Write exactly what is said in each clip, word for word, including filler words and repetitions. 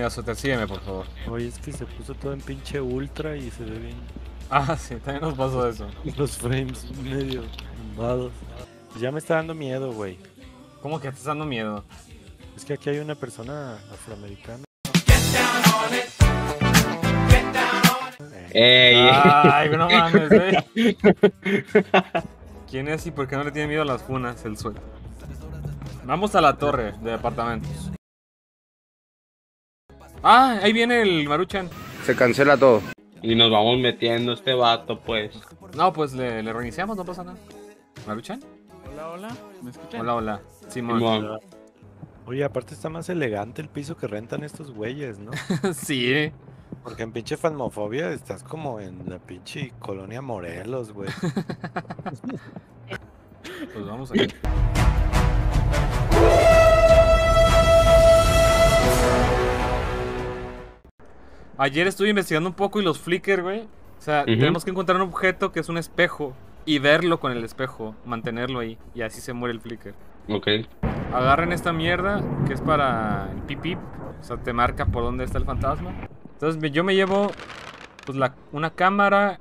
Mira, Sotel, sígueme, por favor. Oye, es que se puso todo en pinche ultra y se ve bien. Ah, sí, también nos pasó eso. Los frames medio tumbados. Ya me está dando miedo, güey. ¿Cómo que estás dando miedo? Es que aquí hay una persona afroamericana. Ey. Ay, no mames, güey. ¿Quién es y por qué no le tiene miedo a las funas el suelo? Vamos a la torre de apartamentos. Ah, ahí viene el Maruchan. Se cancela todo. Y nos vamos metiendo este vato, pues. No, pues le, le reiniciamos, no pasa nada. ¿Maruchan? Hola, hola. ¿Me escuchan? Hola, hola. Simón. Simón. Oye, aparte está más elegante el piso que rentan estos güeyes, ¿no? Sí. Porque en pinche Phasmophobia estás como en la pinche colonia Morelos, güey. Pues vamos aquí. Ayer estuve investigando un poco y los flicker, güey. O sea, uh-huh. tenemos que encontrar un objeto que es un espejo y verlo con el espejo, mantenerlo ahí y así se muere el flicker. Ok. Agarren esta mierda que es para el pipip, o sea, te marca por dónde está el fantasma. Entonces yo me llevo pues la, una cámara,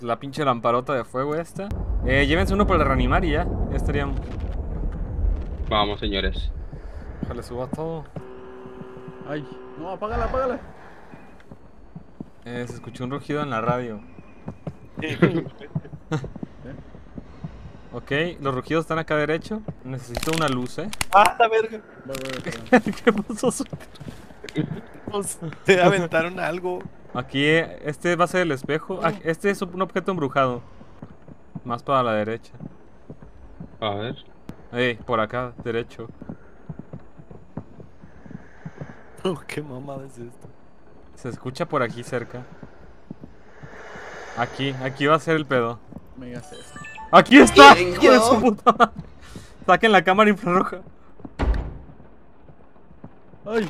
la pinche lamparota de fuego esta. Eh, llévense uno para reanimar y ya, ya estaríamos. Vamos, señores. Déjale, suba todo. Ay, no, apágala, apágala. Eh, se escuchó un rugido en la radio. Ok, los rugidos están acá derecho. Necesito una luz, eh. ¡Ah, la verga! ¿Qué pasó? Nos, te aventaron algo. Aquí, este va a ser el espejo. Este es un objeto embrujado. Más para la derecha. A ver. Eh, por acá, derecho. Oh, qué mamada es esto. Se escucha por aquí cerca. Aquí, aquí va a ser el pedo. Me digas eso. ¡Aquí está! ¡Hijo de su puta madre! Saquen la cámara infrarroja. ¡Ay!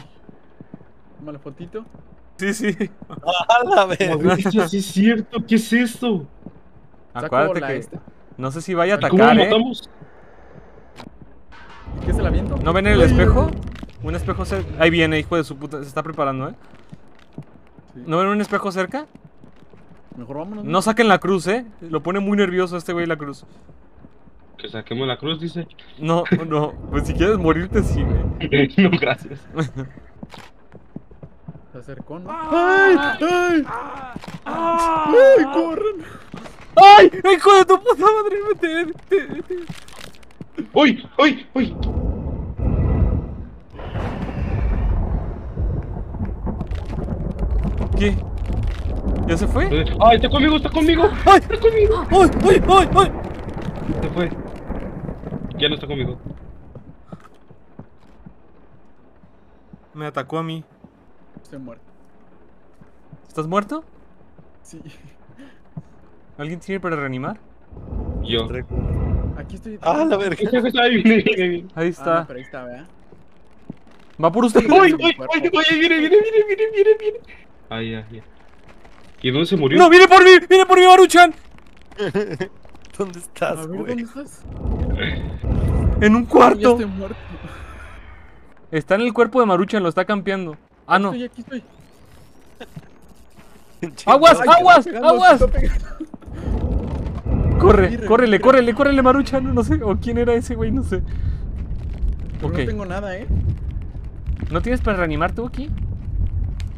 ¿Mala fotito? Sí, sí. ¡Ah, la verga! Sí, es cierto. ¿Qué es esto? Acuérdate que este. No sé si vaya a atacar, ¿eh? ¿Qué se la viento? ¿No ven el espejo? Un espejo cerca. Ahí viene, hijo de su puta. Se está preparando, ¿eh? Sí. ¿No ven un espejo cerca? Mejor vámonos. No saquen la cruz, ¿eh? Lo pone muy nervioso este güey la cruz. Que saquemos la cruz, dice. No, no. Pues si quieres morirte, sí, güey. No, gracias. Se acercó, ¿no? ¡Ay! ¡Ay! ¡Ay! ¡Corren! ¡Ay! ¡Hijo de tu puta madre! ¡Vete, vete, vete! ¡Uy! ¡Uy! ¡Uy! ¿Qué? ¿Ya se fue? ¡Ay! ¡Está conmigo! ¡Está conmigo! ¡Ay! ¡Está conmigo! ¡Ay! ¡Ay! ¡Ay! ¡Ay! Se fue. Ya no está conmigo. Me atacó a mí. Estoy muerto. ¿Estás muerto? Sí. ¿Alguien tiene para reanimar? Yo. Aquí estoy. ¡Ah, la verga! Ahí viene, viene, viene. Ahí está. Ah, no, pero ahí está, ¿verdad? Va por usted. ¡Voy, voy, voy! ¡Viene, viene, viene, viene, viene, viene! Ahí, ahí. ¿Y dónde se murió? ¡No, viene por mí! ¡Viene por mí, Maruchan! ¿Dónde estás, ver, güey? ¿Dónde estás? En un cuarto. Yo estoy muerto. Está en el cuerpo de Maruchan, lo está campeando. Ah, no. Estoy aquí, estoy. ¡Aguas, aguas, aguas! Corre, córrele, córrele, córrele, Maruchan. No sé, o quién era ese güey, no sé. Yo no tengo nada, ¿eh? ¿No tienes para reanimar tú aquí?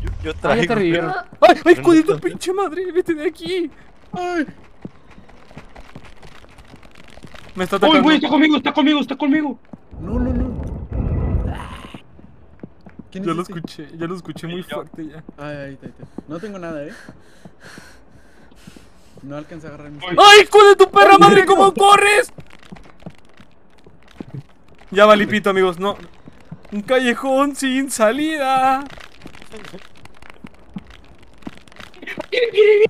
Yo, yo traigo. Ah, ya te revivieron. ¡Ay, ay, codito, pinche madre! ¡Vete de aquí! ¡Ay! Me está atacando. ¡Uy, güey! ¡Está conmigo, está conmigo, está conmigo! No, no, no. Ya lo escuché, ya lo escuché muy fuerte ya. Ay, ahí está, ahí está. No tengo nada, eh. No alcancé a agarrar mi... ¡Ay, hijo de tu perra madre! ¡Cómo corres! Ya va lipito, amigos, no. Un callejón sin salida.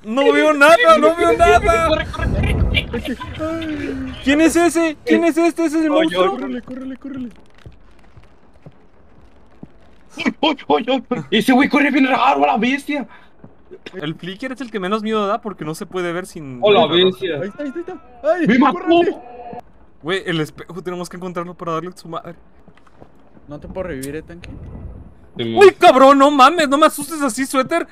No veo nada, no veo nada. ¿Quién es ese? ¿Quién es este? ¿Ese es el monstruo? Córrele, córrele, córrele. ¡Oy, oy, oy! Ese güey corre bien raro a la bestia. El flicker es el que menos miedo da porque no se puede ver sin... ¡Oh, la bestia! Ahí está, ahí está, ahí está. ¡Ay, me mató! Güey, el espejo tenemos que encontrarlo para darle a su madre. No te puedo revivir, eh, tanque. Uy, cabrón, no mames, no me asustes así, suéter.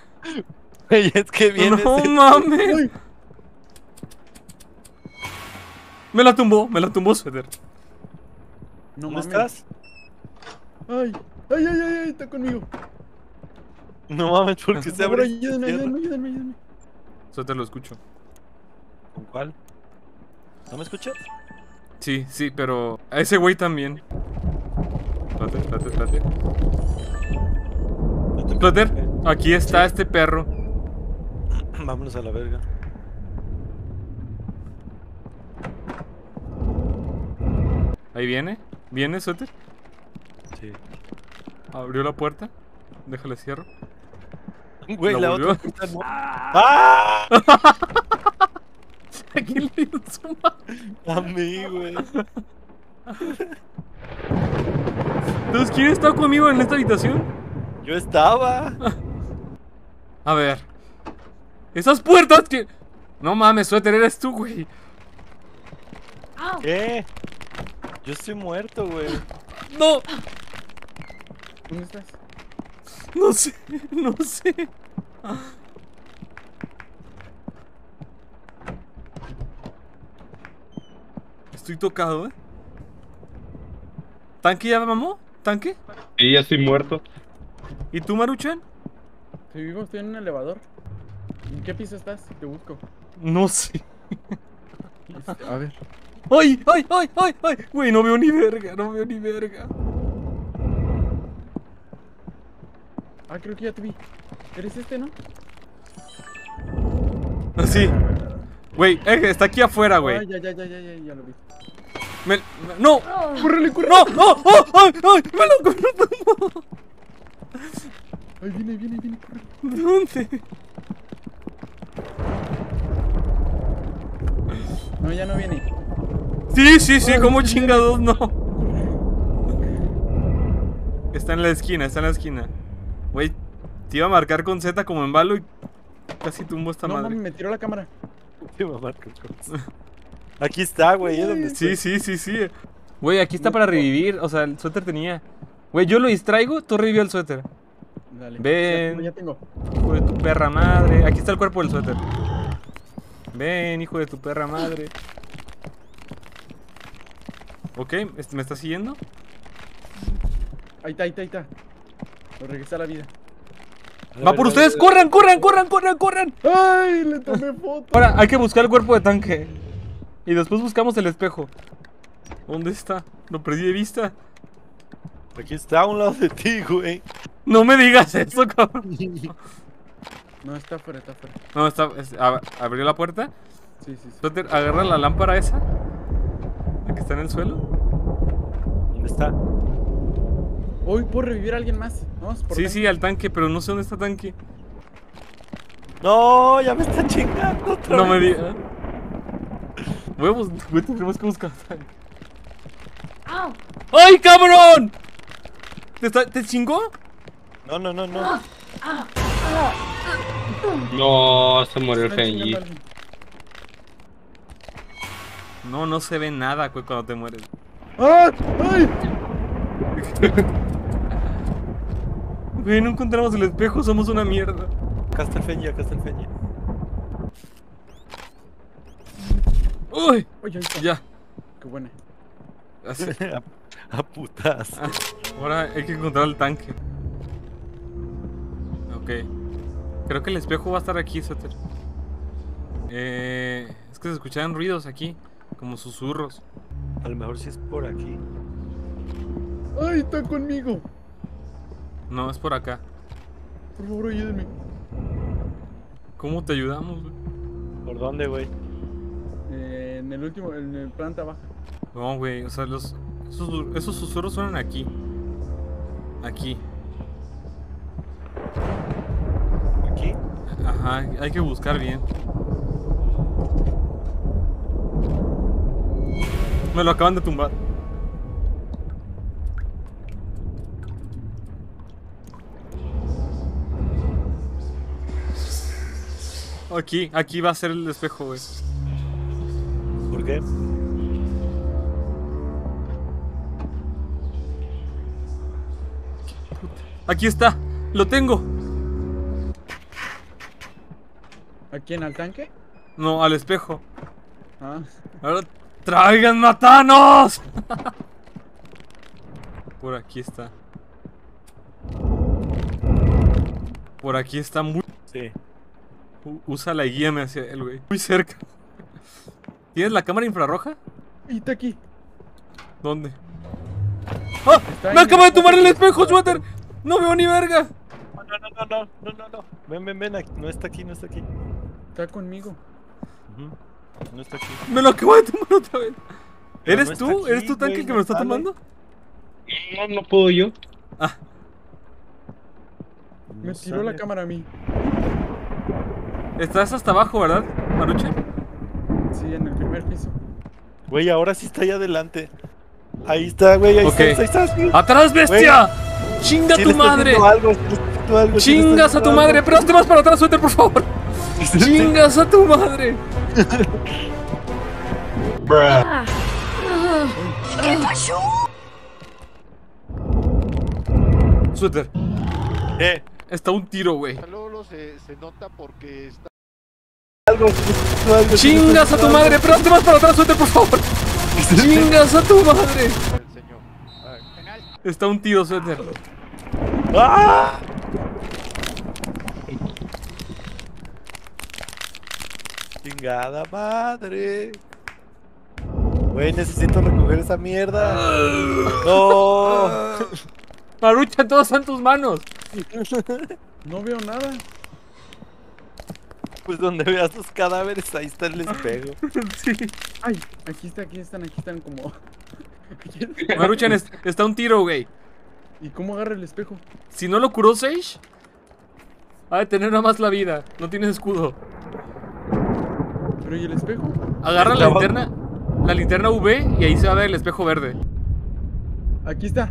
Es que viene. No mames. Uy. Me la tumbó, me la tumbó, suéter. No mames. ¿Dónde estás? Ay, ay, ay, ay, está conmigo. No mames, porque se abre. Ayúdenme, ayúdenme, ayúdenme, ayúdenme. Suéter, lo escucho. ¿Con cuál? ¿No me escuchas? Sí, sí, pero a ese güey también. Plater, plater, plater. Plater, aquí está este perro. Vámonos a la verga. Ahí viene, viene, Suéter. Sí. Abrió la puerta. Déjale cierro. Güey, la, la otra puerta no. ¡Ah! Aquí le dio su madre. A mí, güey. Entonces, ¿quién está conmigo en esta habitación? Yo estaba. A ver. Esas puertas que... No mames, Suéter, eres tú, güey. ¿Qué? Yo estoy muerto, güey. No. ¿Dónde estás? No sé, no sé. Estoy tocado, eh. ¿Tanque ya mamó? ¿Tanque? Sí, ya estoy muerto. ¿Y tú, Maruchan? Estoy vivo, estoy en un elevador. ¿En qué piso estás? Te busco. No sé. A ver. ¡Ay, ay, ay, ay, ay! Güey, no veo ni verga, no veo ni verga. Ah, creo que ya te vi. ¿Eres este, no? Sí. Güey, eh, está aquí afuera, güey. Ah, ya, ya, ya, ya, ya, ya lo vi. Me, me, ¡no! Oh. ¡Córrele, córrele! ¡No! ¡No! ¡Oh! ¡Oh! ¡Ay! ¡Ay! ¡Me lo corro! ¡Ay, viene, viene, viene! Corre. ¿Dónde? No, ya no viene. Sí, sí, sí, oh, como chingados, no. Está en la esquina, está en la esquina. Güey, te iba a marcar con Z como en balo y casi tumbo esta no, madre. No, me tiró la cámara. Te iba a marcar con Z. Aquí está, güey, es donde sí, sí, sí, sí. Güey, aquí está para revivir, o sea, el Suéter tenía. Güey, yo lo distraigo, tú revivió el Suéter. Dale. Ven. Ya tengo. Hijo de tu perra madre. Aquí está el cuerpo del Suéter. Ven, hijo de tu perra madre. Ok, ¿me está siguiendo? Ahí está, ahí está, ahí está. Lo regresé a la vida. A la ¡Va ver, por la ustedes! La ¡Corran, corran, corran, corran, corran! ¡Ay, le tomé foto! Ahora, hay que buscar el cuerpo de tanque. Y después buscamos el espejo. ¿Dónde está? Lo perdí de vista. Aquí está a un lado de ti, güey. No me digas eso, cabrón. No, está afuera, está afuera. No, está... Es, ab, ¿abrió la puerta? Sí, sí, sí. Suéter, agarra la lámpara esa. La que está en el suelo. ¿Dónde está? Hoy puedo revivir a alguien más. Vamos por sí, tanque. Sí, al tanque, pero no sé dónde está tanque. No, ya me está chingando otra no vez. No me digas. Huevos, güey, tenemos que buscar tanque. ¡Au! ¡Ay, cabrón! ¿Te, está, ¿Te chingó? No, no, no, no. Ah, ah, ah, ah. No, se murió el Genji. No, no se ve nada, güey, cuando te mueres. ¡Ah! ¡Ay! Güey, no encontramos el espejo, somos una mierda. Acá está el Feñi, acá está el Feñi. Uy, oye, ya. Qué buena. A, a putas. Ahora hay que encontrar el tanque. Ok. Creo que el espejo va a estar aquí, Suéter. Eh, es que se escuchaban ruidos aquí, como susurros. A lo mejor sí es por aquí. ¡Ay, está conmigo! No, es por acá. Por favor, ayúdenme. ¿Cómo te ayudamos, güey? ¿Por dónde, güey? Eh, en el último, en el planta baja. No, güey, o sea, los, esos, esos susurros suenan aquí. Aquí. ¿Aquí? Ajá, hay que buscar bien. Me lo acaban de tumbar. Aquí, aquí va a ser el espejo, güey. ¿Por qué? ¿Qué puta? Aquí está, lo tengo. ¿A quién? ¿Al tanque? No, al espejo. Ah. Ahora traigan a Thanos. Por aquí está. Por aquí está muy... Sí. Usa la guía, me hacia el güey. Muy cerca. ¿Tienes la cámara infrarroja? Y está aquí. ¿Dónde? ¡Ah! ¡Me acabo de tomar el espejo, suéter! ¡No veo ni verga! No, no, no, no, no, no, no. Ven, ven, ven, no está aquí, no está aquí. Está conmigo. Uh-huh. No está aquí. Me lo acabo de tomar otra vez. Pero ¿Eres no tú? Aquí, ¿Eres tú tanque güey, que me lo está tomando? No, no puedo yo. Ah. No me tiró sale. La cámara a mí. Estás hasta abajo, ¿verdad, Maruchan? Sí, en el primer piso. Güey, ahora sí está ahí adelante. Ahí está, güey, ahí okay. estás, ahí estás, güey. ¡Atrás, bestia! Güey. ¡Chinga si tu madre! Algo, si algo, ¡Chingas si a tu algo. madre! ¡Pero hazte más para atrás, suéter, por favor! ¡Chingas a tu madre! ¿Qué pasó? Suéter. Eh. Está un tiro, güey. Lolo se, se nota porque está... Algo, algo, ¡Chingas a tu algo. madre! ¡Pero hazte más para atrás, suéter, por favor! ¡Chingas a tu madre! Está un tío, suéter. ¡Ah! ¡Chingada madre! Güey, necesito recoger esa mierda. ¡No! Marucha, todas están en tus manos. No veo nada. Pues donde veas los cadáveres, ahí está el espejo. Sí. Ay, aquí está, aquí están, aquí están como... Maruchan, es, está un tiro, güey. ¿Y cómo agarra el espejo? Si no lo curó Sage, ha de tener nada más la vida. No tienes escudo. ¿Pero y el espejo? Agarra la linterna, la linterna U V y ahí se va a ver el espejo verde. Aquí está.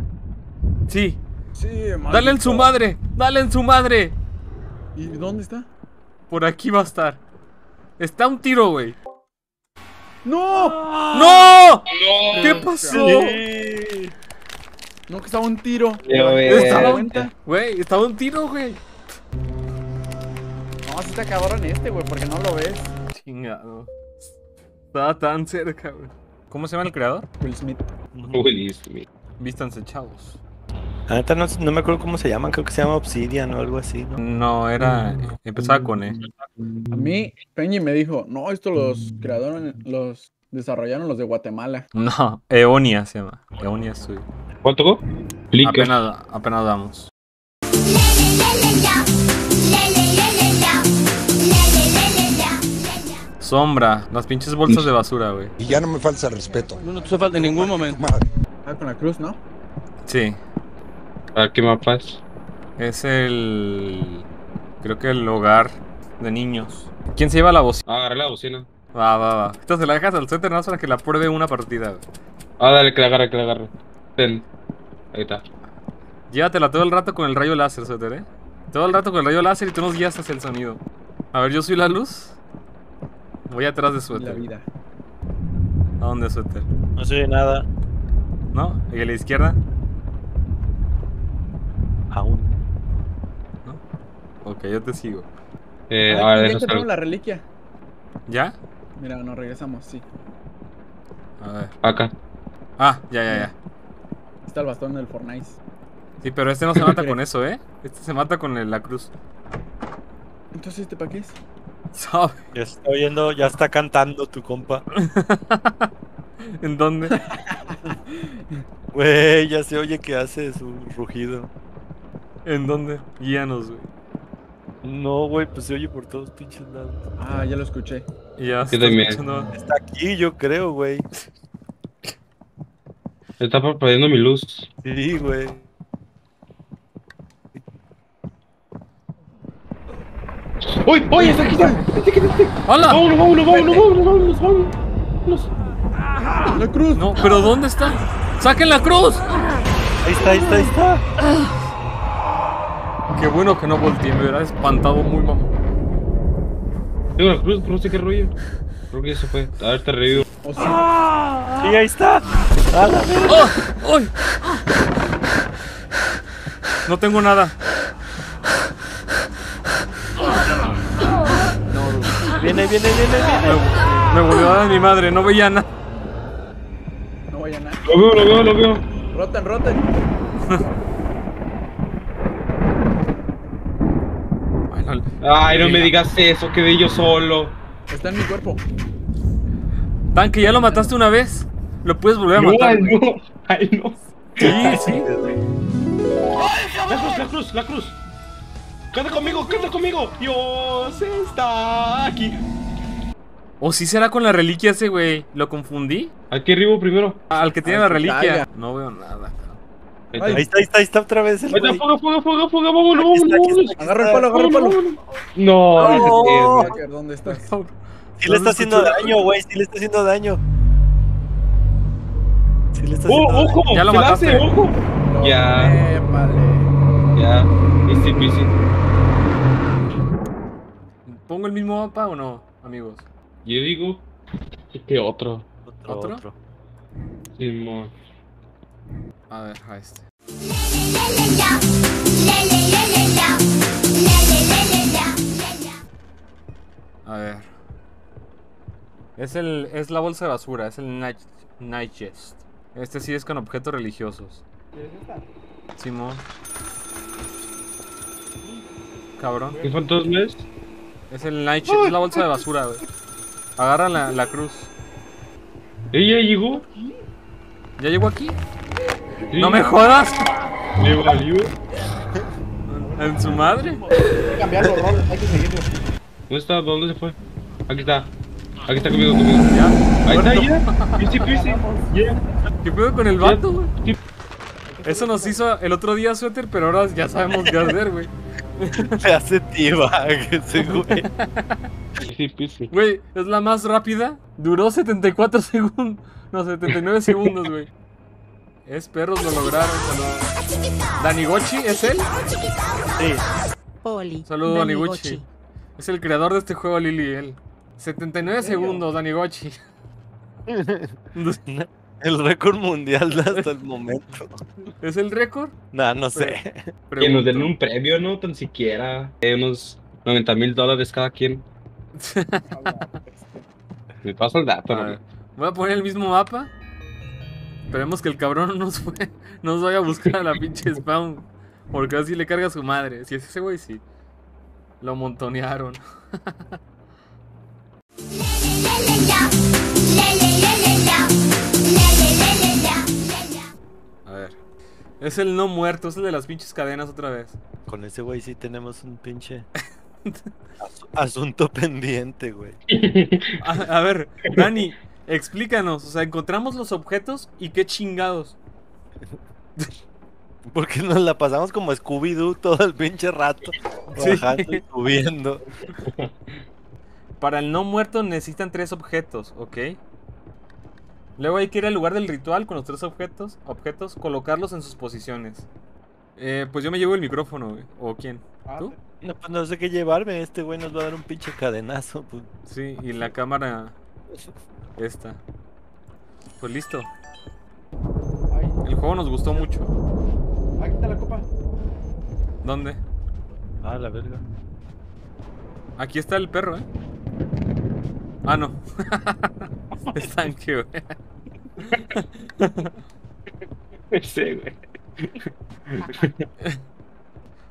Sí. Sí, maldito. Dale en su madre, dale en su madre. ¿Y dónde está? Por aquí va a estar. Está un tiro, güey. ¡No! ¡No! ¡No! ¿Qué pasó? Sí. No, que estaba un tiro. Estaba un tiro, güey. Estaba un tiro, güey. No, si te acabaron este, güey, porque no lo ves. Chingado. Estaba tan cerca, güey. ¿Cómo se llama el creador? Will Smith. Uh-huh. Will Smith. Vístanse, chavos. Ahorita no, no me acuerdo cómo se llaman, creo que se llama Obsidian o algo así, ¿no? No, era... empezaba con E. A mí, Peñi me dijo, no, esto los crearon, los desarrollaron los de Guatemala. No, Eonia se llama, Eonia es suyo. ¿Cuánto? Apenas, apenas damos. Sombra, las pinches bolsas de basura, güey. Y ya no me falta respeto. No, no te falta en ningún momento. Ah, con la cruz, ¿no? Sí. ¿A qué mapa es? Es el... creo que el hogar de niños. ¿Quién se lleva la bocina? Ah, agarré la bocina. Va, va, va. Esta se la dejas al centro nada más para que la pruebe una partida. Ah, dale, que la agarre, que la agarre. Ten. Ahí está. Llévatela todo el rato con el rayo láser, Suéter, ¿eh? Todo el rato con el rayo láser y tú nos guías hacia el sonido. A ver, yo soy la luz. Voy atrás de Suéter. La vida. ¿A dónde, Suéter? No soy nada. ¿No? ¿Y a la izquierda? Aún. ¿No? Ok, yo te sigo. Eh, ah, a ver, ya tenemos la reliquia. ¿Ya? Mira, nos regresamos, sí. A ver. Acá. Ah, ya, ya, ya. Está el bastón del Fortnite. Sí, pero este no se mata con eso, ¿eh? Este se mata con el, la cruz. Entonces, ¿este para qué es? ¿Sabe? Ya está oyendo, ya está cantando tu compa. ¿En dónde? Güey, ya se oye que hace su rugido. ¿En dónde? Guíanos, güey. No, güey, pues se oye por todos pinches lados. Ah, ya lo escuché. Ya, está, escuchando... está aquí, yo creo, güey. Está perdiendo mi luz. Sí, güey. ¡Uy! ¡Uy! ¡Está aquí! ¡Hala! ¡Vámonos, vámonos, vámonos, vámonos, vámonos, vámonos! La cruz. No, pero ¿dónde está? ¡Saquen la cruz! Ahí está, ahí está, ahí está. Qué bueno que no volteé, me hubiera espantado muy mamá. Tengo la cruz, pero no sé qué rollo. Creo que ya se fue. A ver, te revivo. Oh, sí. ¡Ah! Sí, ahí está. ¡Ah, la verga! ¡Oh! ¡Ay! No tengo nada. Viene, viene, viene, viene. Me volvió a dar mi madre, no veía nada. No veía nada. Lo veo, lo veo, lo veo. Roten, roten. Ay, no, Ay, no me digas eso, quedé yo solo. Está en mi cuerpo. Tanque, ya lo mataste una vez. Lo puedes volver a no, matar. Ay, no. Ay, no. Sí, sí. La cruz, la cruz, la cruz. Canta conmigo, canta conmigo. Dios está aquí. ¿O sí será con la reliquia ese, güey? ¿Lo confundí? ¿A qué arribo primero? Al que tiene la reliquia. No veo nada. Ahí está, ahí está, ahí está otra vez el güey. Fuga, fuga, fuga, fuga, vámonos. Agarra el palo, agarra el palo. No. ¿Dónde está? Sí le está haciendo daño, güey. Sí le está haciendo daño. Sí le está haciendo daño. ¡Ojo! Ya lo mataste. ¡Ojo! Ya. Ya. Easy, easy. ¿Pongo el mismo mapa o no, amigos? Yo digo que otro. ¿Otro? ¿Otro? Otro. Sí, more. A ver, a este. A ver. Es el, es la bolsa de basura, es el night, night chest. Este sí es con objetos religiosos. ¿Quieres esta? Sí, more. Cabrón. ¿Qué fantasma es? Es el night chest, es la bolsa de basura, güey. Agarra la, la cruz. ¿Ella llegó? ¿Ya llegó aquí? Sí. ¡No me jodas! ¿Le valió? ¿En su madre? Hay que cambiarlo, Ron, hay que seguirlo. ¿Dónde está? ¿Dónde se fue? Aquí está. Aquí está conmigo, conmigo. ¿Ya? Ahí está, ya. Pichi, pichi. ¿Qué pedo con el vato, güey? Eso nos hizo el otro día suéter, pero ahora ya sabemos qué hacer, güey. Se hace t-bag ese güey. Sí, sí, sí. Güey, es la más rápida. Duró setenta y cuatro segundos. No, setenta y nueve segundos, güey. Es perros, lo lograron. Dani Gochi, ¿es él? Sí. Poli. Saludos, Dani Gochi. Es el creador de este juego, Lili. Él. setenta y nueve segundos, Dani Gochi. El récord mundial hasta el momento. ¿Es el récord? No, no sé. Pero que nos den un premio, ¿no? Tan siquiera. Eh, unos noventa mil dólares cada quien. Me paso el dato, a ¿no? Voy a poner el mismo mapa. Esperemos que el cabrón no nos, fue, no nos vaya a buscar a la pinche spawn. Porque así le carga a su madre. Si es ese güey, sí. Lo montonearon. A ver. Es el no muerto, es el de las pinches cadenas otra vez. Con ese güey sí tenemos un pinche as asunto pendiente, güey. A, a ver, Dani, explícanos. O sea, encontramos los objetos y qué chingados. Porque nos la pasamos como Scooby-Doo todo el pinche rato. Sí. Bajando y subiendo. Para el no muerto necesitan tres objetos, ¿ok? Luego hay que ir al lugar del ritual con los tres objetos, objetos, colocarlos en sus posiciones. Eh, pues yo me llevo el micrófono, güey. ¿O quién? ¿Tú? No, pues no sé qué llevarme, este güey nos va a dar un pinche cadenazo. Pues. Sí, y la cámara... esta. Pues listo. El juego nos gustó mucho. Aquí está la copa. ¿Dónde? Ah, la verga. Aquí está el perro, ¿eh? Ah, no. Es tanque, güey. Ese, güey.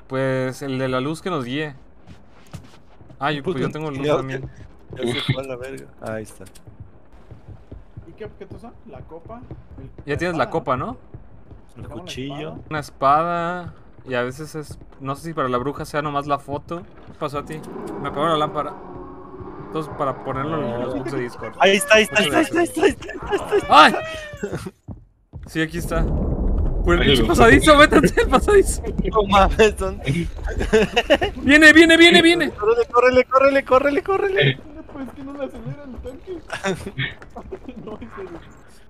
Pues el de la luz que nos guíe. Ah, yo, pues yo tengo luz también. Ya se fue a la verga. Ahí está. ¿Y qué objetos son? La copa. Ya tienes la copa, ¿no? El cuchillo. Una espada. Y a veces es... no sé si para la bruja sea nomás la foto. ¿Qué pasó a ti? Me apagó la lámpara. Entonces, para ponerlo en los bots de Discord. Ahí está, ahí está, ahí está, ahí está, ahí está, ahí está, ahí está. ¡Ay! Sí, aquí está. Pues el pasadizo, métete al pasadizo. No mames, son... ¡Viene, viene, viene, viene! ¡Córrele, córrele, córrele, córrele! Pues que no le acelera el tanque.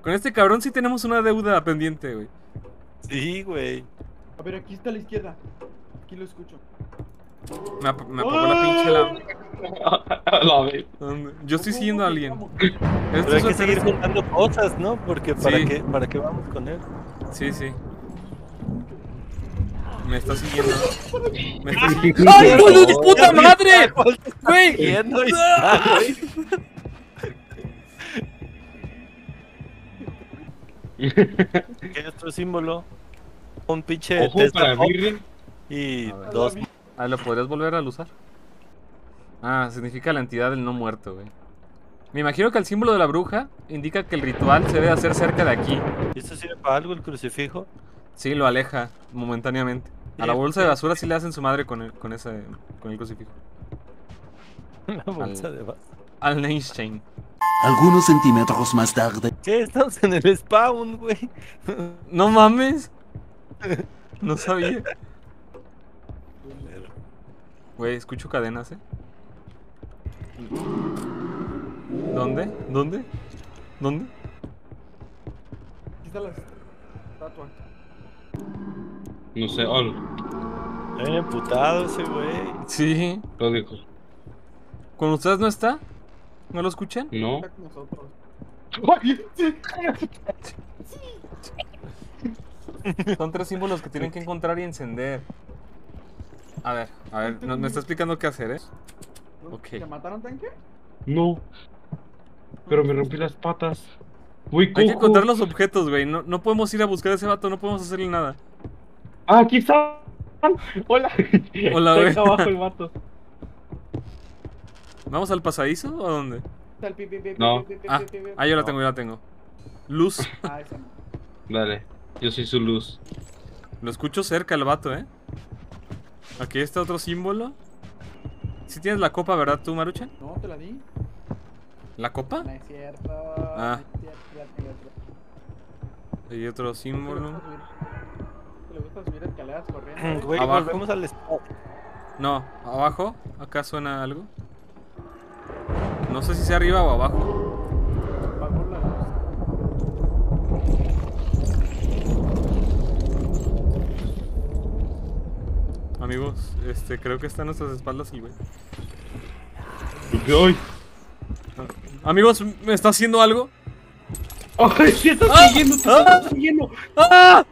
Con este cabrón sí tenemos una deuda pendiente, güey. Sí, güey. A ver, aquí está a la izquierda. Aquí lo escucho. Me, ap me apagó la pinche la... Yo estoy siguiendo a alguien. Pero hay que seguir contando cosas, ¿no? Porque para, sí. qué, ¿para qué vamos con él? Sí, sí. Me está siguiendo. Me está siguiendo. ¡Ay, no, no, no, puta madre! ¡Güey! ¿Qué es nuestro símbolo? Un pinche. Ojo para Virgen. Y dos. Ah, ¿lo podrías volver a usar? Ah, significa la entidad del no muerto, güey. Me imagino que el símbolo de la bruja indica que el ritual se debe hacer cerca de aquí. ¿Y esto sirve para algo, el crucifijo? Sí, lo aleja momentáneamente. A la bolsa de basura sí le hacen su madre con el, con ese, con el crucifijo. La bolsa al, de basura. Al Einstein. Algunos centímetros más tarde. ¿Qué? Estamos en el spawn, güey. No mames. No sabía. Güey, escucho cadenas, eh. ¿Dónde? ¿Dónde? ¿Dónde? Quita la estatua. No sé, ol. Está bien emputado ese güey. Sí. Lo dijo. ¿Con ustedes no está? ¿No lo escuchan? No. Son tres símbolos que tienen que encontrar y encender. A ver, a ver, nos, me está explicando qué hacer, eh. Ok. ¿Te mataron, tanque? No. Pero me rompí las patas. Uy, hay que encontrar los objetos, güey. No, no podemos ir a buscar a ese vato, no podemos hacerle nada. Ah, aquí está. Hola. Hola, güey. Está abajo el vato. ¿Vamos al pasadizo o a dónde? No. Ah, ah, yo la tengo, yo la tengo. Luz. Ah, esa. Dale, yo soy su luz. Lo escucho cerca el vato, eh. Aquí está otro símbolo. Sí tienes la copa, ¿verdad tú, Maruchan? No, te la di. ¿La copa? No es cierto. Ah. Hay otro símbolo. ¿Te gusta subir escaleras corriendo? Güey, volvemos al spot. No, abajo. Acá suena algo. No sé si sea arriba o abajo. Amigos, este, creo que está a nuestras espaldas el güey. ¿Qué hoy? Amigos, ¿me está haciendo algo? ¡Ay, sí está ¡Ah! siguiendo! ¡Te ¡Ah! está siguiendo! ¡Ah!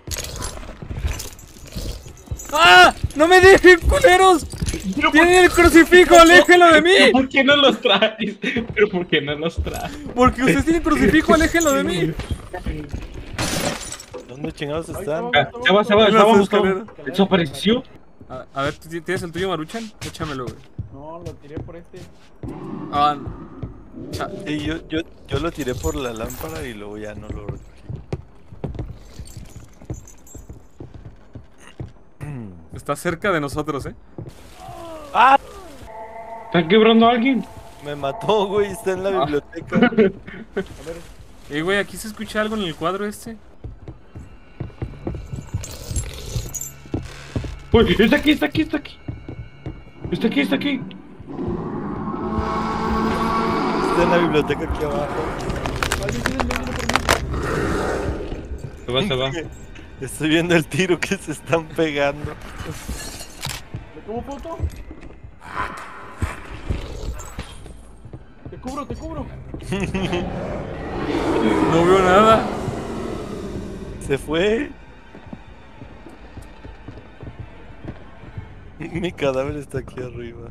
¡Ah! ¡No me dejen, culeros! Pero ¡tienen el crucifijo! No, ¡aléjenlo de mí! ¿Por qué no los traes? ¿Pero por qué no los traes? Porque ustedes tienen crucifijo, aléjenlo de mí. ¿Dónde chingados están? Se va, se va, estaba buscando. ¿Desapareció? A, a ver, ¿tienes el tuyo, Maruchan? Échamelo, güey. No, lo tiré por este. Ah, sí, yo, yo, yo lo tiré por la lámpara y luego ya no lo... Está cerca de nosotros, eh. ¡Ah! ¿Están quebrando a alguien? Me mató, güey, está en la ah. biblioteca. A ver. Eh, güey, aquí se escucha algo en el cuadro este. Uy, está aquí, está aquí, está aquí. Está aquí, está aquí. Está en la biblioteca aquí abajo. Se va, se va. Estoy viendo el tiro que se están pegando. ¿Te cubro, puto? Te cubro, te cubro. No veo nada. Se fue. Mi cadáver está aquí arriba.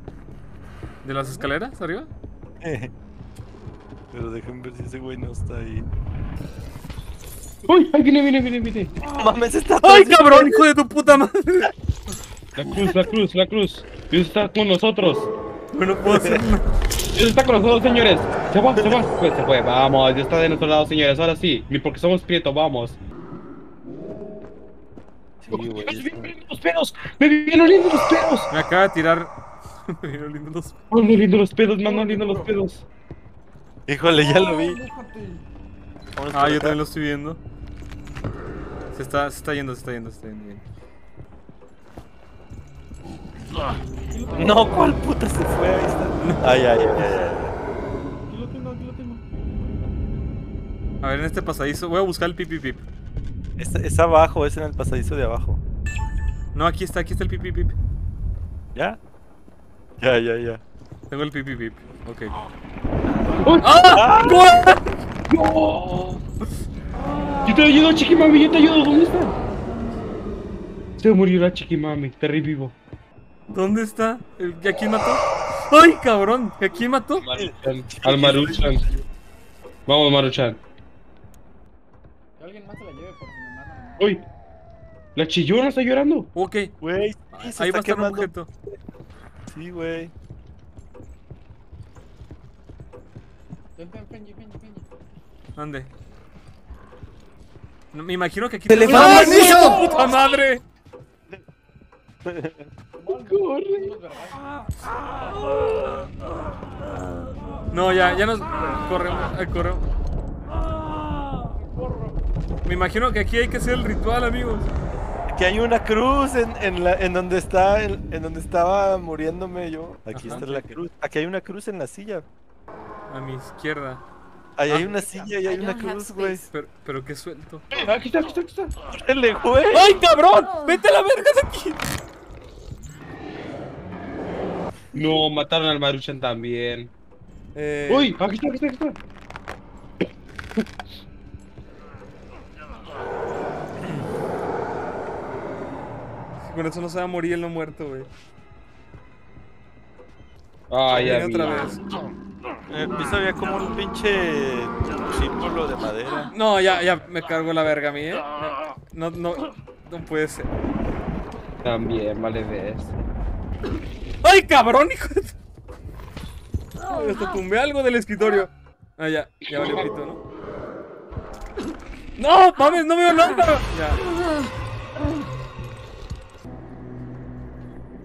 ¿De las escaleras arriba? Pero déjenme ver si ese güey no está ahí. ¡Uy! ¡Ay, viene, viene, viene, viene! ¡Mames, está! ¡Ay, cabrón, hijo de tu puta madre! La cruz, la cruz, la cruz. Dios está con nosotros. Yo no puedo hacer nada. Dios está con nosotros, señores. Se va, se va. Pues se fue, vamos. Dios está de nuestro lado, señores. Ahora sí. Ni porque somos prietos, vamos. Sí, güey, ¡me vienen oliendo los pedos! ¡Me vienen oliendo los pedos! Me acaba de tirar... Me vienen oliendo los pedos. ¡Me vienen oliendo los pedos, mano! ¡Oliendo los pedos! Híjole, ya lo vi. Ah, yo también lo estoy viendo. Se está, se está yendo, se está yendo, se está yendo. ¡No! ¿Cuál puta se fue? Ahí está. ¡Ay, ay, ay! Aquí lo tengo, aquí lo tengo. A ver, en este pasadizo... Voy a buscar el pipipip. Es, es abajo, es en el pasadizo de abajo. No, aquí está, aquí está el pip pip pip. ¿Ya? Ya, ya, ya. Tengo el pip pip pip. Ok. ¡Oh! ¡Ah! ¡Ah! ¡No! Yo te ayudo, chiqui mami, yo te ayudo, ¿dónde está? Se murió la chiquimami, te revivo. ¿Dónde está? ¿A quién mató? ¡Ay, cabrón! ¿A quién mató? Maruchan. Al Maruchan. Vamos, Maruchan. Alguien más se la lleve por mi hermano. ¡Uy! La chillona está llorando. Ok. Güey, ahí está va a estar un objeto. Sí, güey. ¿Dónde? No, me imagino que aquí... ¡Te le va a ¡No, puta madre! No, ya, ya nos... Corremos, corremos. Me imagino que aquí hay que hacer el ritual, amigos. Que hay una cruz en, en, la, en donde está en, en donde estaba muriéndome yo. Aquí Ajá. está la cruz. Aquí hay una cruz en la silla. A mi izquierda. Ahí ah, hay una silla y hay una cruz, güey. Pero, pero qué suelto. Eh, aquí está, aquí está, aquí está. ¡Córrele, güey! ¡Ay, cabrón! ¡Vete a la verga de aquí! No, mataron al Maruchan también. Eh... ¡Uy! Aquí está, aquí está, aquí está. Con eso no se va a morir el no muerto, güey. Ay, ay, otra vez. El piso había como un pinche símbolo de madera. No, ya, ya me cargo la verga a mí, eh. No, no, no puede ser. También, vale, ves. ¡Ay, cabrón, hijo de... Ay, hasta tumbé algo del escritorio. Ah, ya, ya valió pito, ¿no? ¡No, mames, no me olvido! Ya.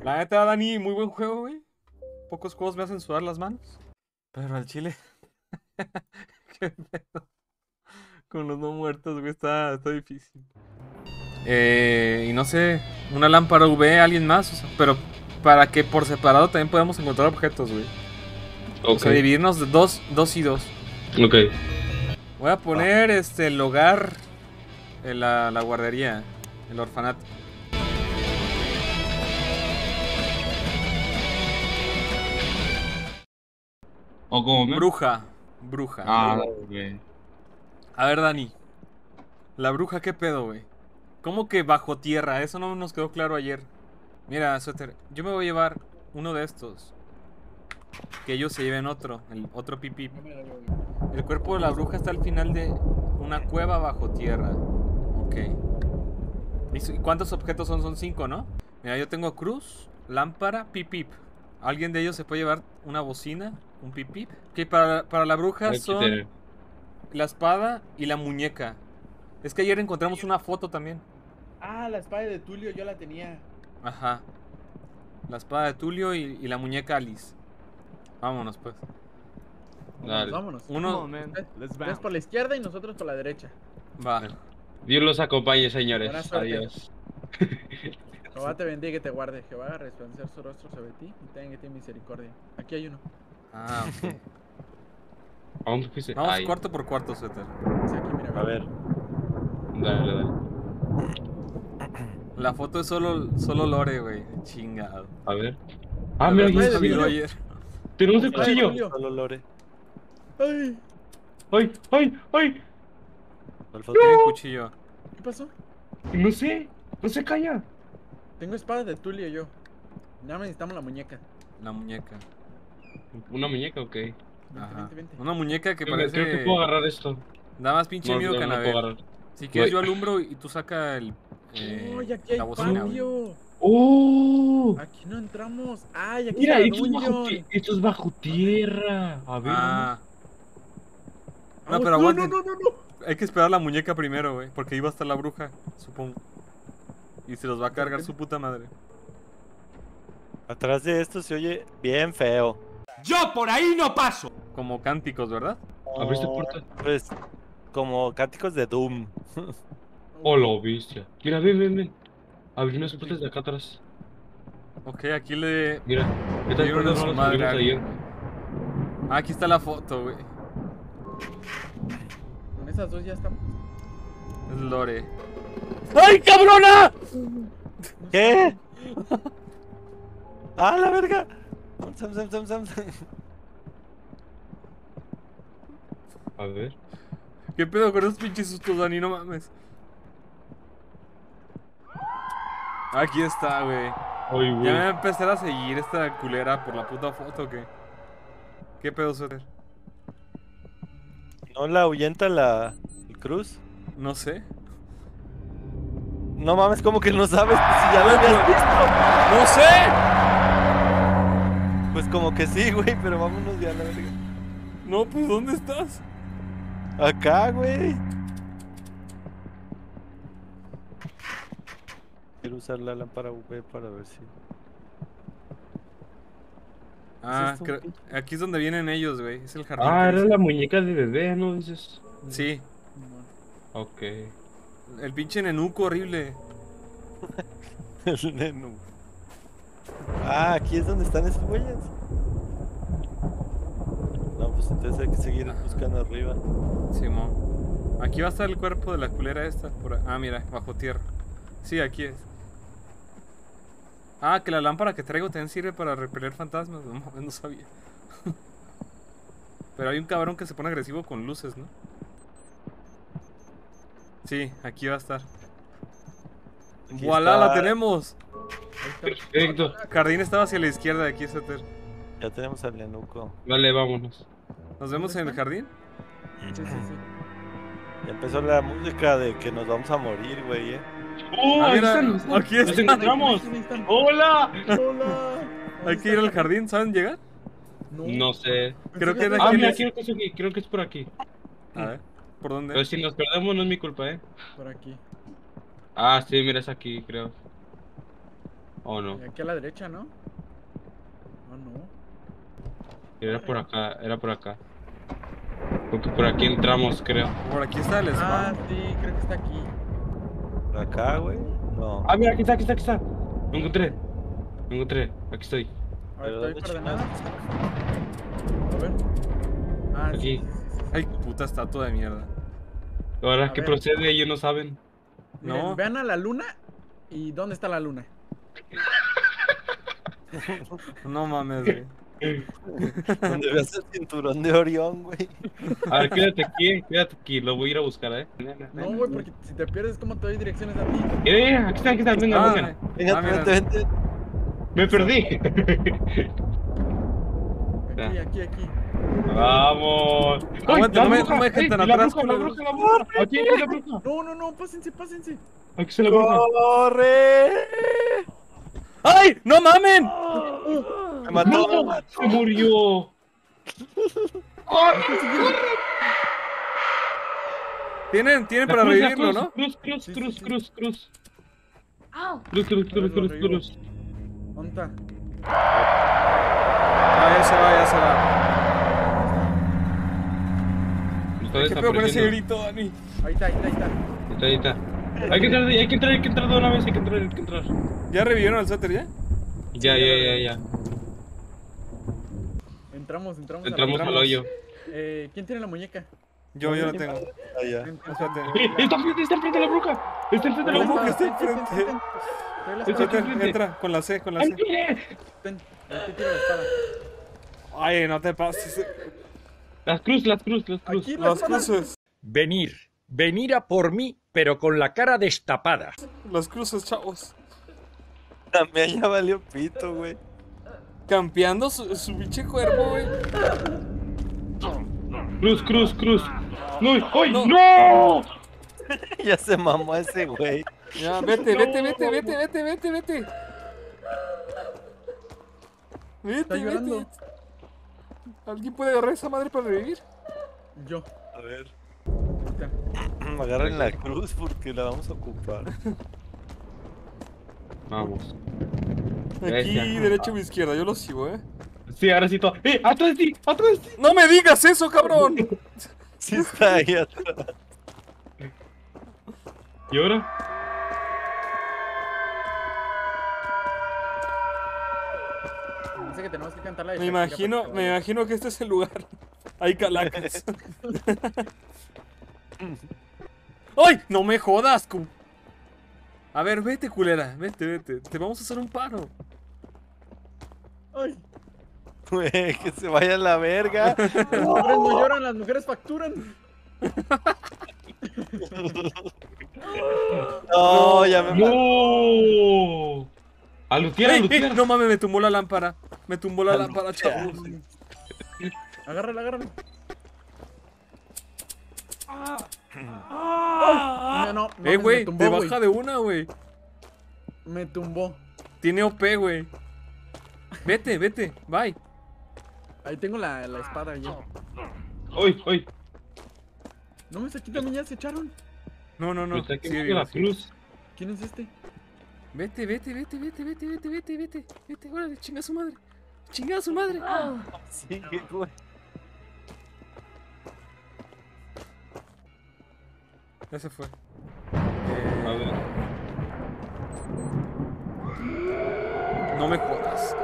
La neta, Dani, muy buen juego, güey. Pocos juegos me hacen sudar las manos. Pero al chile. Qué pedo. Con los no muertos, güey, está, está difícil. Eh, y no sé, una lámpara U V, alguien más. O sea, pero para que por separado también podamos encontrar objetos, güey. Okay. O sea, dividirnos de dos, dos y dos. Ok. Voy a poner ah. este, el hogar, en la, la guardería, el orfanato. ¿O como me... Bruja, bruja. Ah, güey. A ver, Dani. La bruja, ¿qué pedo, güey? ¿Cómo que bajo tierra? Eso no nos quedó claro ayer. Mira, Suéter, yo me voy a llevar uno de estos. Que ellos se lleven otro, el otro pipí. El cuerpo de la bruja está al final de una cueva bajo tierra. Ok. ¿Y cuántos objetos son? Son cinco, ¿no? Mira, yo tengo cruz, lámpara, pipí. ¿Alguien de ellos se puede llevar una bocina? Un pipip. Que para, para la bruja son la espada y la muñeca. Es que ayer encontramos una foto también. Ah, la espada de Tulio, yo la tenía. Ajá. La espada de Tulio y, y la muñeca Alice. Vámonos, pues. Dale. Vámonos. Uno, ustedes por la izquierda y nosotros por la derecha. Va. Dios los acompañe, señores. Adiós. Jehová te bendiga y que te guarde. Jehová resplandecer su rostro sobre ti y tenga en ti misericordia. Aquí hay uno. Ah, ok. Vamos, Vamos cuarto por cuarto, Suéter. Sí, aquí, mira, a ver. Dale, dale. La foto es solo, solo Lore, güey. Chingado. A ver. Ah, mira, aquí está ayer. Tenemos el cuchillo. Solo Lore. Ay. Ay, ay, ay. El foto tiene cuchillo. ¿Qué pasó? No sé. No se calla. Tengo espada de Tulio y yo. Nada más necesitamos la muñeca. La muñeca. ¿Una muñeca o okay. qué? Una muñeca que creo, parece... Creo que puedo agarrar esto. Da más pinche no, miedo no, canaver. No si quieres Wey. yo alumbro y tú saca el... Eh, oh, aquí hay la bocina. ¡Oh! Aquí no entramos. ¡Ay, aquí Mira, esto es, bajo, esto es bajo tierra! A ver... Ah. No, no, pero aguante. No, no, no, no. Hay que esperar la muñeca primero, güey. Porque iba a estar la bruja, supongo. Y se los va a cargar su puta madre. Atrás de esto se oye bien feo. ¡Yo por ahí no paso! Como cánticos, ¿verdad? Oh, ¿abriste puerta? Pues, como cánticos de Doom. Oh, lo viste. Mira, ven, ven, ven. Abrí unas puertas de acá atrás. Ok, aquí le... Mira, estas puertas son las abrimos ayer. Ah, aquí está la foto, güey. Con esas dos ya estamos. Es Lore. ¡Ay, cabrona! ¿Qué? ¡Ah, la verga! Sam, sam, sam, sam, sam. A ver. ¿Qué pedo con esos pinches sustos, Dani? No mames. Aquí está, güey. Ay, güey. Ya me va a empezar a seguir esta culera por la puta foto, ¿qué? ¿Qué pedo, suéter? ¿No la ahuyenta la el cruz? No sé. No mames, ¿cómo que no sabes? Si ya lo habías visto. ¡No sé! Pues como que sí, güey, pero vámonos ya, la verga. No, pues, ¿dónde estás? Acá, güey. Quiero usar la lámpara U V para ver si... Ah, ¿es creo... aquí es donde vienen ellos, güey. Es el jardín. Ah, era la muñeca de bebé, ¿no dices? Sí. Ok. El pinche nenuco horrible. El nenuco. Ah, aquí es donde están esos güeyes. No, pues entonces hay que seguir buscando arriba. Sí, mo. Aquí va a estar el cuerpo de la culera esta. Por... Ah, mira, bajo tierra. Sí, aquí es. Ah, que la lámpara que traigo también sirve para repeler fantasmas. No, no sabía. Pero hay un cabrón que se pone agresivo con luces, ¿no? Sí, aquí va a estar. Aquí ¡voilá! Está. ¡La tenemos! Perfecto. Jardín estaba hacia la izquierda de aquí, Suéter. Ya tenemos al nenuco. Vale, vámonos. ¿Nos vemos en el jardín? Sí, sí, sí. Ya empezó la música de que nos vamos a morir, güey, eh. ¡Oh, ah, mira, ahí están! ¡Aquí están! ¡Nos encontramos! ¡Hola! ¡Hola! ¿Hay que ir al jardín? ¿Saben llegar? No, no sé. Creo que, ah, mira, creo que es aquí. Creo que es por aquí. A ver, ¿por dónde? Pero si nos perdemos no es mi culpa, ¿eh? Por aquí. Ah, sí, mira, es aquí, creo. ¿O no? Aquí a la derecha, ¿no? Ah, no. Era por acá, era por acá. Porque por aquí entramos, creo. Por aquí está el spawn. Ah, sí, creo que está aquí. Acá, güey. No. Ah, mira, aquí está, aquí está, aquí está. Me encontré. Me encontré. Aquí estoy. A ver, ¿dónde coordenadas? A ver. Ah, aquí. Sí, sí, sí, sí. Ay, puta estatua de mierda. Ahora es que procede, ellos no saben. Miren, no. Vean a la luna. ¿Y dónde está la luna? No mames, güey. ¿Dónde veas el cinturón de Orión, güey? A ver, quédate aquí, quédate aquí, lo voy a ir a buscar, eh. No, güey, porque si te pierdes, ¿cómo te doy direcciones a ti? Eh, aquí está, aquí está, venga, ah, venga. Venga, ah, vente, vente. Me perdí. Aquí, aquí, aquí. Vamos. Aguanta, no me dejes tan atrás. La bruja, la bruja, la bruja. Aquí es la bruja. No, no, no, pásense, pásense. Aquí se la bruja. ¡Corre! ¡Ay! ¡No mamen! Me mató, no, me mató. Se murió. Tienen, tienen para cruz, revivirlo, cruz, ¿no? Cruz, cruz, sí, cruz, sí, cruz, sí. cruz, oh. cruz, cruz, cruz, cruz, cruz. ¿Dónde está? Ah, ya se va, ya se va. ¿Qué pedo con ese grito, Dani? Ahí está, ahí está, ahí está. Ahí está, ahí está. Hay que entrar, hay que entrar, hay que entrar de una vez, hay que entrar, hay que entrar. ¿Ya revivieron al Suéter ya? Ya, ya, ya, ya. Entramos, entramos. Entramos al hoyo. Eh, ¿quién tiene la muñeca? Yo, yo la tengo. Ah, ya. Está enfrente de la bruja. Está enfrente de la bruja. Está enfrente. Entra, con la C, con la C. Ten, te tiro la espada. Ay, no te pases. Las cruz, las cruz, las cruz. Las cruces. Venir, venir a por mí, pero con la cara destapada. Las cruces, chavos. También ya valió pito, güey. Campeando su, su pinche cuerpo, güey. Cruz, cruz, cruz. ¡No! ¡Ay, no! no. Ya se mamó ese, güey. Ya, vete, no. vete, vete, vete, vete, vete, vete. Vete, vete. ¿Alguien puede agarrar esa madre para revivir? Yo. A ver. Agarren la cruz porque la vamos a ocupar. Vamos. Aquí, ya, derecha o izquierda, yo lo sigo, eh. Sí, ahora sí todo. ¡Eh! ¡Atrás de ti! ¡Atrás de ti! ¡No me digas eso, cabrón! Sí está ahí atrás. ¿Y ahora? Dice que tenemos que cantar la de... Me imagino, me imagino que este es el lugar. Hay calacas. ¡Ay! ¡No me jodas! A ver, vete, culera, vete, vete. Te vamos a hacer un paro. Ay. Güey, que se vaya a la verga. Los hombres no lloran, las mujeres facturan. No, ya me... No. ¡A lutear, a lutear! No mames, me tumbó la lámpara. Me tumbó la lámpara, chavos. Agárrala, agárrala. Ah, ah, no, no, no, eh, güey, te baja wey. De una, güey. Me tumbó. Tiene O P, güey. Vete, vete, bye. Ahí tengo la, la espada ya. ¡Uy, uy! No, me saqué también, ya se echaron. No, no, no. Pues sí, la cruz. ¿Quién es este? Vete, vete, vete, vete, vete, vete, vete, vete, vete, órale, chinga a su madre. Chinga a su madre. Ah, sí, güey. Ya se fue. Eh... A ver. No me jodas.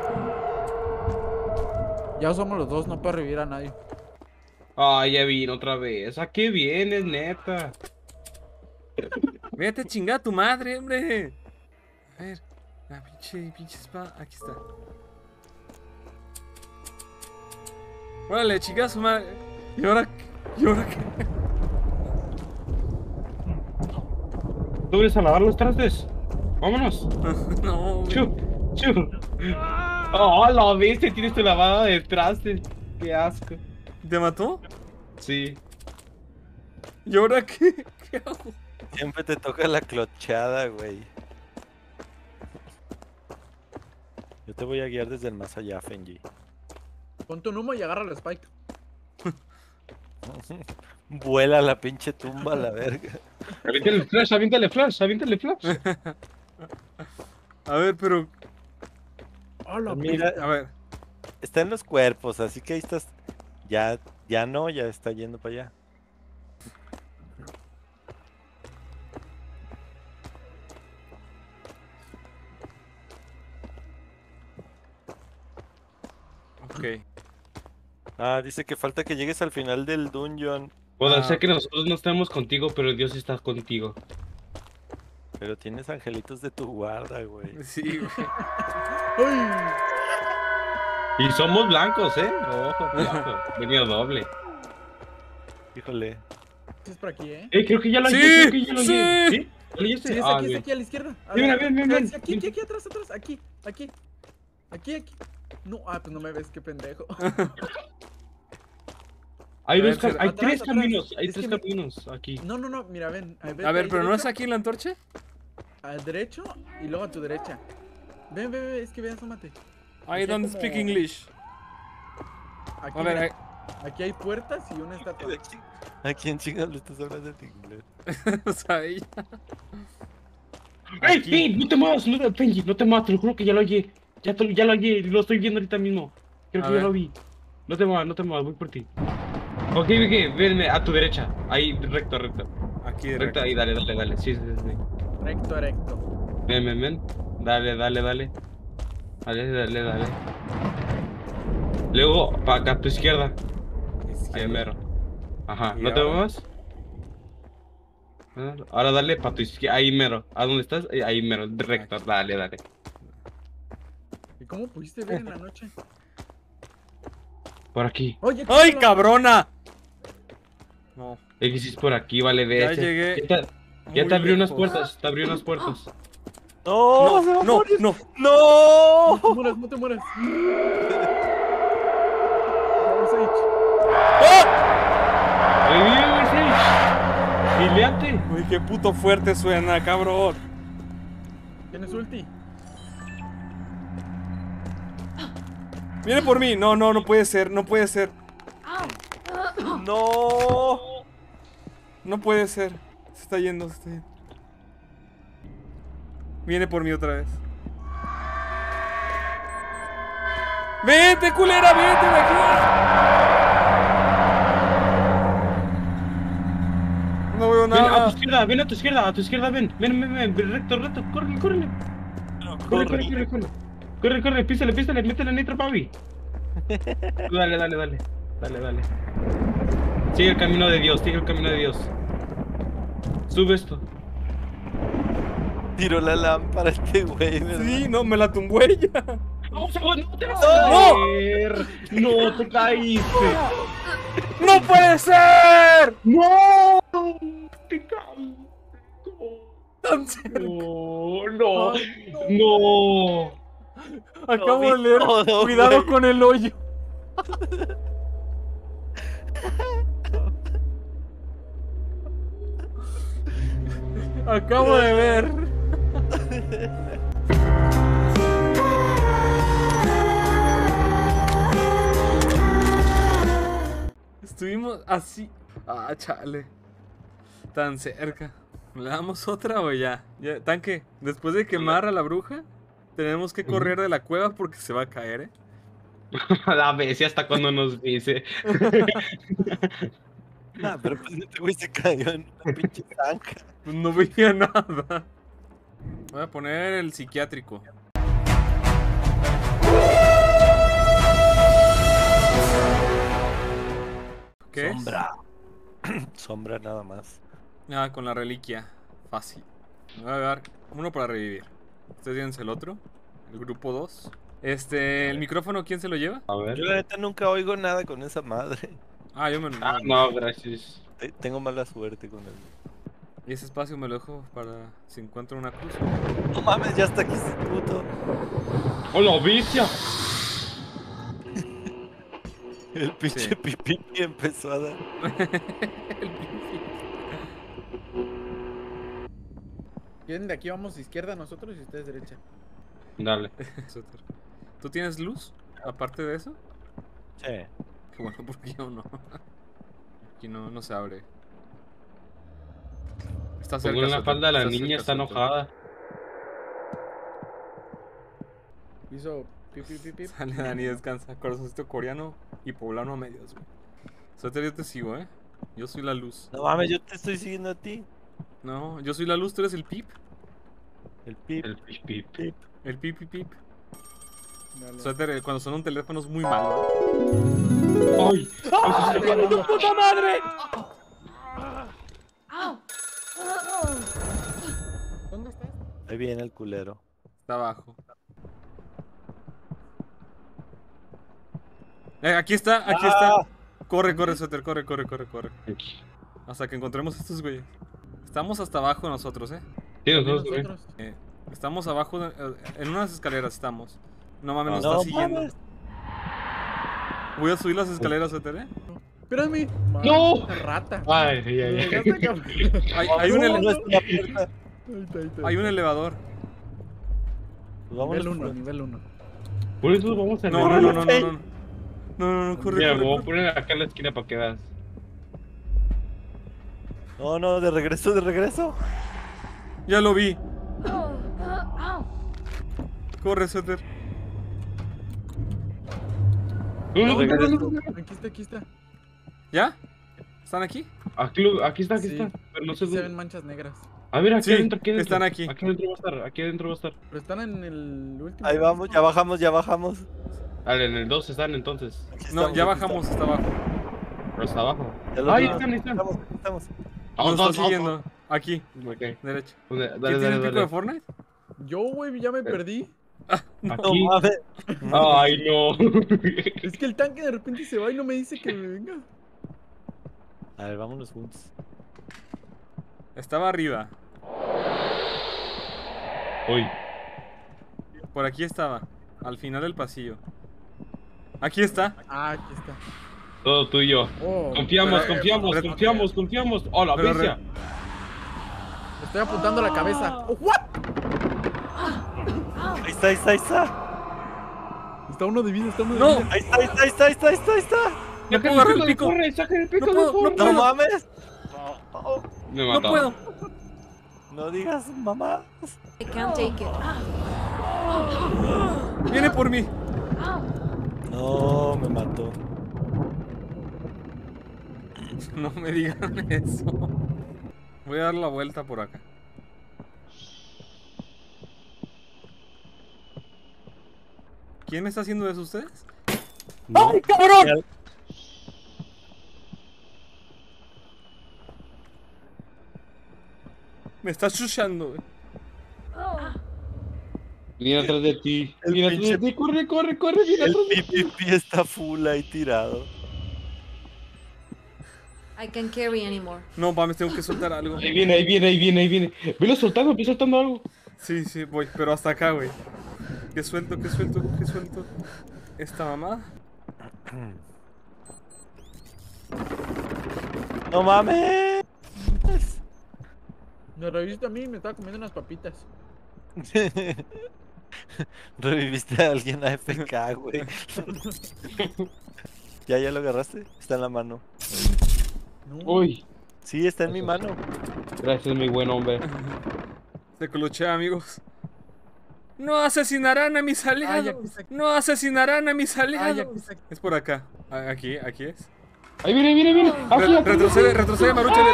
Ya somos los dos, no para revivir a nadie. Ay, ya vino otra vez. ¿A qué vienes, neta? Vete, chinga a tu madre, hombre. A ver, la pinche, pinche espada. Aquí está. Órale, chinga a su madre. ¿Y ahora qué? ¿Y ahora qué? ¿Tú vienes a lavar los trastes? ¡Vámonos! No, güey. ¡Chu! ¡Chu! ¡Oh, lo viste! Tienes tu lavada de trastes. ¡Qué asco! ¿Te mató? Sí. ¿Y ahora qué? ¿Qué hago? Siempre te toca la clochada, güey. Yo te voy a guiar desde el más allá, Fenji. Ponte un humo y agarra la spike. Vuela la pinche tumba a la verga. Aviéntale flash, aviéntale flash, aviéntale flash. A ver, pero... Hola, mira, a ver. Está en los cuerpos, así que ahí estás... Ya, ya no, ya está yendo para allá. Ok. Ah, dice que falta que llegues al final del dungeon. Bueno, ah, sé que nosotros no estamos contigo, pero Dios está contigo. Pero tienes angelitos de tu guarda, güey. Sí, güey. Y somos blancos, ¿eh? Ojo, blanco. Venido doble. Híjole. Es por aquí, ¿eh? Eh, creo que ya lo sí, llegué, creo que ya lo sí. Llegué. ¿Sí? ¿Lo llegué? Sí, es ah, aquí, bien. Es aquí, a la izquierda. A sí, ver, ven, ven, ven. Aquí, aquí, aquí, atrás, atrás. Aquí, aquí. Aquí, aquí. No, ah, pues no me ves, qué pendejo. Hay, ver, dos, hay atrás, tres atrás. Caminos, hay es tres caminos me... aquí. No, no, no, mira, ven. A ver, a ver pero derecho, ¿no es aquí la antorcha? Al derecho y luego a tu derecha. Ven, ven, ven, es que ven, asómate. I es don't como... speak English. Aquí, a ver, hay... aquí hay puertas y una estatua. ¿A quién chingados le estás hablando de inglés? O sea, ella... ¡Ey, Finn! ¡No te muevas! No, Finn, no te muevas, te lo juro que ya lo oye. Ya, te, ya lo oye, lo estoy viendo ahorita mismo. Creo a que ver. Ya lo vi. No te muevas, no te muevas, voy por ti. Ok, Vicky, venme a tu derecha. Ahí, recto, recto. Aquí, de recto. Recto, ahí, dale, dale, dale. Sí, sí, sí. Recto, recto. Ven, ven, ven. Dale, dale, dale. Dale, dale, dale. Luego, para acá, a tu izquierda. Izquierda. Mero. Ajá, ¿no te muevas? Ahora dale para tu izquierda. Ahí, mero. ¿A dónde estás? Ahí, mero. Recto, dale, dale. ¿Y cómo pudiste ver en la noche? Por aquí. Oye, ¡ay, la... cabrona! No. X es por aquí, vale, ve. Ya llegué. Ya te, ya te abrió unas puertas, te abrió unas puertas. ¡No! ¡No! ¡No! ¡No! ¡No! ¡No te mueras, no te mueras! ¡Ah! ¡Revive, Sage! ¡Gileate! Uy, qué puto fuerte suena, cabrón. ¿Tienes ulti? Viene por mí, no, no, no puede ser, no puede ser. No, no puede ser. Se está yendo, se está yendo. Viene por mí otra vez. Vete, culera, vete de aquí. No veo nada. Ven a tu izquierda, ven a tu izquierda, a tu izquierda, ven, ven, ven, ven, ven. Recto, recto, corre, corre. Corre, corre, corre, corre. Corre, corre, písale, písale, métele nitro, papi. Dale, dale, dale. Dale, dale. Sigue el camino de Dios, sigue el camino de Dios. Sube esto. Tiró la lámpara este güey, ¿verdad? Sí, no, me la tumbó ella. No, no te vas a caer. No, te caíste. ¡No puede ser! ¡No! ¡Te caíste! tan cerca. No, no, no. Acabo de leer. Cuidado con el hoyo. Acabo de ver. Estuvimos así. Ah, chale. Tan cerca. ¿Le damos otra o ya? ya? Tanque, después de quemar a la bruja, tenemos que correr de la cueva porque se va a caer, ¿eh? La bestia hasta cuando nos dice. Ah, pero pues este güey se cayó en una pinche tanca. No veía nada. Voy a poner el psiquiátrico. ¿Qué? Sombra. Es? Sombra nada más. Ah, con la reliquia. Fácil. Me voy a dar uno para revivir. Ustedes díganse el otro. El grupo dos. Este, el micrófono, ¿quién se lo lleva? A ver. Yo la neta nunca oigo nada con esa madre. Ah, yo me lo... Ah, no, gracias. Tengo mala suerte con él. El... Y ese espacio me lo dejo para si encuentro una cruz. No mames, ya está aquí ese puto. ¡Hola, vicia! El pinche sí. pipí empezó a dar. El pipí. ¿Quién de aquí vamos izquierda nosotros y ustedes derecha? Dale. ¿Tú tienes luz? Aparte de eso. Sí. Bueno, porque yo no. Aquí no, no se abre. Está cerca. Con la falda de la niña está enojada. Hizo pip, pip, pip, pip. Sale Dani, descansa. Corazoncito coreano y poblano a medias, güey. Soter, yo te sigo, eh. Yo soy la luz. No mames, yo te estoy siguiendo a ti. No, yo soy la luz, tú eres el pip. El pip. El pip, pip, pip. El pip, pip, pip. Soter, cuando suena un teléfono es muy malo. ¡Ay! ¡Ay, ¡Ay tu puta madre! ¿Dónde estás? Ahí viene el culero. Está abajo. Eh, aquí está, aquí ah. está. Corre, corre, Suéter, corre, corre, corre, corre. Hasta que encontremos estos güeyes. Estamos hasta abajo nosotros, eh. Sí, nosotros, nosotros? Eh, estamos abajo, de, en unas escaleras estamos. No mames, nos no, está siguiendo. Mames. Voy a subir las escaleras, Suéter, eh. Espérame. ¡No! Rata. Ay, sí, ay, ay. Hay, hay un elevador. Hay un elevador. Nivel uno, nivel uno. Por eso vamos a... No, no, no, no, no, no. No, no, no, corre. Mira, corre, voy a poner acá en la esquina para que veas. No, no, de regreso, de regreso. Ya lo vi. Corre, Suéter. No, aquí está, aquí está. ¿Ya? ¿Están aquí? Aquí, lo, aquí está, aquí sí. está. Pero no aquí sé se ven manchas negras. A ver, aquí sí, adentro, aquí adentro. Están aquí. Aquí adentro va a estar, aquí adentro va a estar. Pero están en el último. Ahí vamos, ya bajamos, ya bajamos. Dale, en el dos están entonces. No, ya bajamos, está abajo. Pero está abajo. Ahí están, ahí están. Estamos, estamos. Vamos, vamos, siguiendo. Vamos. Aquí. Ok. Derecho. Dale, dale, ¿quién tiene el pico de Fortnite? Yo, güey, ya me perdí. Ah, no. ¿Aquí? No mames. Ay, no. Es que el tanque de repente se va y no me dice que me venga. A ver, vámonos juntos. Estaba arriba. Uy. Por aquí estaba. Al final del pasillo. Aquí está. Ah, aquí está. Todo tuyo. Oh, confiamos, pero, confiamos, eh, confiamos, confiamos. Hola, oh, bestia. Le estoy apuntando ah. la cabeza. Oh, what? Ahí está, ahí está, ahí está. Está uno de vida, está uno de vida. No, ahí está, ahí está, ahí está, ahí está, ahí está. No puedo agarrar el pico. No puedo, no mames. Me mató. No puedo. No digas mamá. I can't take it. Viene por mí. No, me mató. No me digan eso. Voy a dar la vuelta por acá. ¿Quién está haciendo eso ustedes? No. ¡Ay, cabrón! Me está chuchando, güey. Viene atrás de ti. Viene atrás de ti. Corre, corre, corre. Viene atrás de ti. El pipi está full ahí tirado. I can't carry anymore. No, mames, tengo que soltar algo. Ahí viene, ahí viene, ahí viene, ahí viene. Velo soltando, estoy soltando algo. Sí, sí, voy, pero hasta acá, güey. ¿Qué suelto, qué suelto, qué suelto? ¿Esta mamada? ¡No mames! Me reviviste a mí, me estaba comiendo unas papitas. Reviviste a alguien a F K, güey. ¿Ya, ya lo agarraste? Está en la mano. No. Uy. Sí, está en mi mano. Gracias, mi buen hombre. Se clochea, amigos. No asesinarán a mis aliados. Ay, no asesinarán a mis aliados. Ay, es por acá. Aquí, aquí es. Ahí viene, viene, viene. Aquí, Re aquí, retrocede, aquí. retrocede, Maruchan.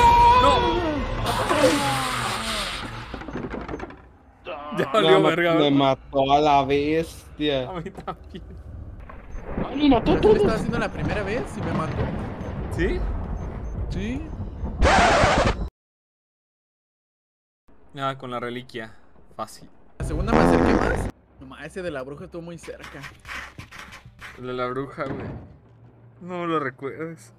No. Ya valió, no, verga. Me mató a la bestia. A mí también. Ay, me mató todo. ¿Lo estaba haciendo la primera vez y me mató? ¿Sí? Sí. Ah, con la reliquia. Fácil. La segunda me acerqué más. Nomás ese de la bruja estuvo muy cerca. El de la bruja, güey. No lo recuerdes.